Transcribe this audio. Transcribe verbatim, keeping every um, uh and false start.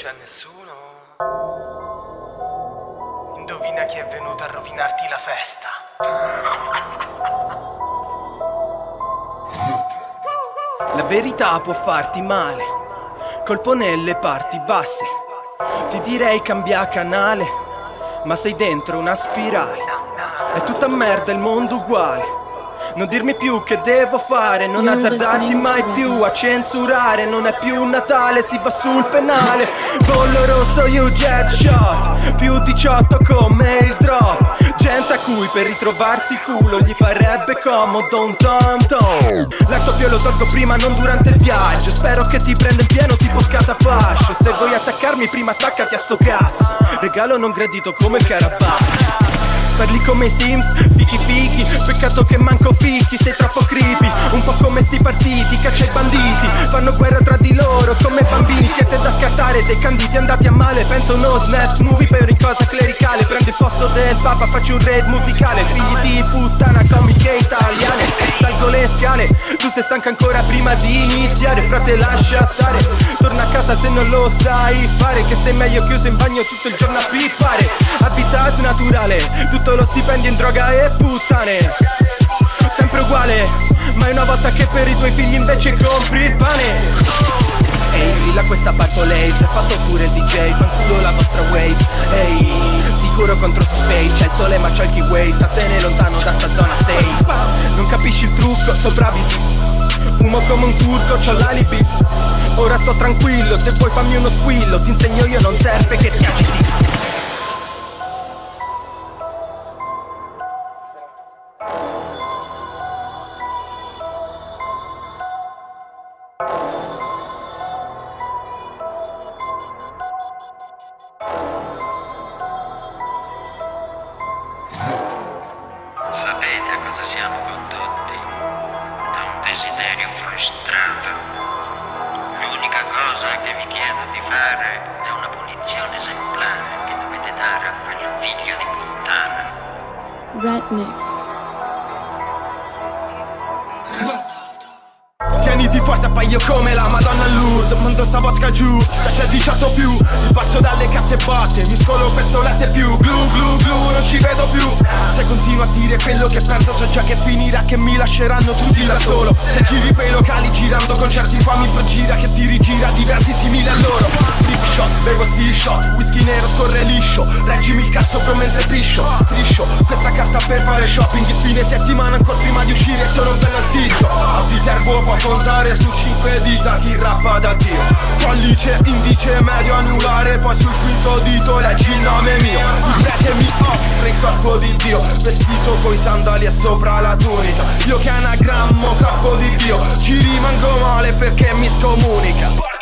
C'è nessuno? Indovina chi è venuto a rovinarti la festa. La verità può farti male, colpo nelle parti basse. Ti direi cambia canale, ma sei dentro una spirale. È tutta merda, il mondo uguale. Non dirmi più che devo fare, non azzardarti mai più a censurare. Non è più Natale, si va sul penale. Bollo rosso, you jet shot, più diciotto come il drop. Gente a cui per ritrovarsi culo gli farebbe comodo un tom tom. L'ectopio lo tolgo prima, non durante il viaggio. Spero che ti prenda in pieno tipo scatafascio. Se vuoi attaccarmi prima attaccati a sto cazzo. Regalo non gradito come il Carabao. Parli come i Sims, fichi fichi, peccato che manco fichi, sei troppo creepy. Un po' come sti partiti, caccia i banditi, fanno guerra tra di loro come bambini. Siete da scartare, dei canditi andati a male. Penso uno snap movie per ogni cosa clericale. Prendo il posto del papa, faccio un raid musicale. Figli di puttana, comiche italiane. Salgo le scale, tu sei stanca ancora prima di iniziare. Frate lascia stare, torna a casa se non lo sai fare. Che stai meglio chiuso in bagno tutto il giorno a pippare. Habitat naturale, tutto lo stipendio in droga e puttane. Sempre uguale, ma è una volta che per i tuoi figli invece compri il pane. Ehi, brilla questa Bartolave, si è fatto pure il di jay, fanculo la vostra wave. Ehi, sicuro contro Space, c'è il sole ma c'è il keyway, statene lontano da sta zona safe. Non capisci il trucco, sopravvivi. Fumo come un turco, c'ho l'alibi. Ora sto tranquillo, se vuoi fammi uno squillo. Ti insegno io, non serve che ti agiti. Sapete a cosa siamo condotti? Da un desiderio frustrato. L'unica cosa che vi chiedo di fare è una punizione esemplare che dovete dare a quel figlio di puttana. Redneck. Tieniti forte, appaio come la Madonna al Lourdes. Mando sta vodka giù, se c'è diciotto più. Mi passo dalle casse botte, miscolo questo latte più. Glu glu glu, non ci vedo più. Se continuo a dire quello che penso, so già che finirà, che mi lasceranno tutti da solo. Se giri quei locali girando concerti qua, mi progira che ti rigira, diverti simile a loro. Flip shot, bevo sti shot, whisky nero scorre liscio. Reggimi il cazzo per mentre piscio, striscio questa carta per fare shopping. Il fine settimana ancora prima di uscire sono un bello alticcio. A Viterbo può contare su cinque dita chi rappa da Dio. Pollice, indice, medio, anulare, poi sul quinto dito leggi il nome mio. Mettetemi offre il corpo di Dio, vestito coi sandali e sopra la tunica. Io che anagrammo, corpo di Dio, ci rimango male perché mi scomunica.